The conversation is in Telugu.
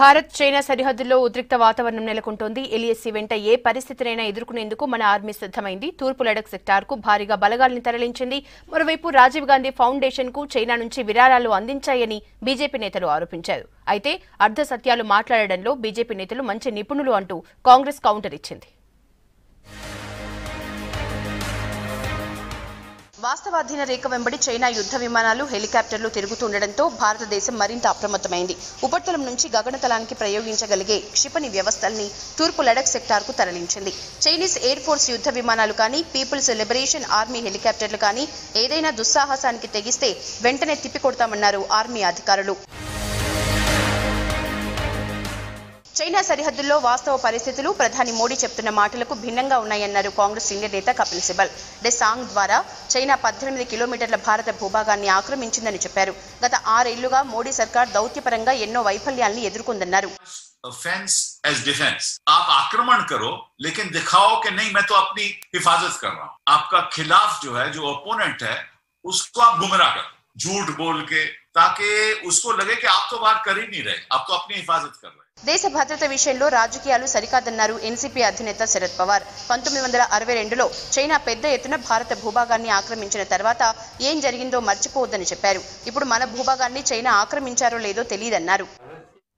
భారత్ చైనా సరిహద్దులో ఉద్రిక్త వాతావరణం నెలకొంటోంది. ఎల్ఏసీ వెంట ఏ పరిస్థితినైనా ఎదుర్కొనేందుకు మన ఆర్మీ సిద్ధమైంది. తూర్పు లడక్ సెక్టార్కు భారీగా బలగాల్ని తరలించింది. మరోవైపు రాజీవ్ గాంధీ ఫౌండేషన్కు చైనా నుంచి విరాళాలు అందించాయని బీజేపీ నేతలు ఆరోపించారు. అయితే అర్ధ సత్యాలు మాట్లాడడంలో బీజేపీ నేతలు మంచి నిపుణులు అంటూ కాంగ్రెస్ కౌంటర్ ఇచ్చింది. వాస్తవాధీన రేఖ వెంబడి చైనా యుద్ధ విమానాలు, హెలికాప్టర్లు తిరుగుతుండటంతో భారతదేశం మరింత అప్రమత్తమైంది. ఉపరితలం నుంచి గగనతలానికి ప్రయోగించగలిగే క్షిపణి వ్యవస్థల్ని తూర్పు లడక్ సెక్టార్కు తరలించింది. చైనీస్ ఎయిర్ ఫోర్స్ యుద్ధ విమానాలు కానీ, పీపుల్స్ లిబరేషన్ ఆర్మీ హెలికాప్టర్లు కానీ ఏదైనా దుస్సాహసానికి తెగిస్తే వెంటనే తిప్పికొడతామన్నారు ఆర్మీ అధికారులు. చైనా సరిహద్దుల్లో వాస్తవ పరిస్థితులు ప్రధాని మోడీ చెప్తున్న మాటలకు భిన్నంగా ఉన్నాయన్నారు కాంగ్రెస్ సీనియర్ నేత కపిల్ సిబల్. డెసాంగ్ ద్వారా చైనా 18 కిలోమీటర్ల భారత భూభాగాన్ని ఆక్రమించిందని చెప్పారు. గత 6 ఏళ్లుగా మోడీ సర్కార్ దౌత్యపరంగా ఎన్నో వైఫల్యాల్ని ఎదుర్కొందన్నారు. దేశ భద్రత విషయంలో రాజకీయాలు సరికాదన్నారు ఎన్సీపీ అధినేత శరద్ పవార్. 1962లో చైనా పెద్ద ఎత్తున భారత భూభాగాన్ని ఆక్రమించిన తర్వాత ఏం జరిగిందో మర్చిపోవద్దని చెప్పారు. ఇప్పుడు మన భూభాగాన్ని చైనా ఆక్రమించారో లేదో తెలియదన్నారు.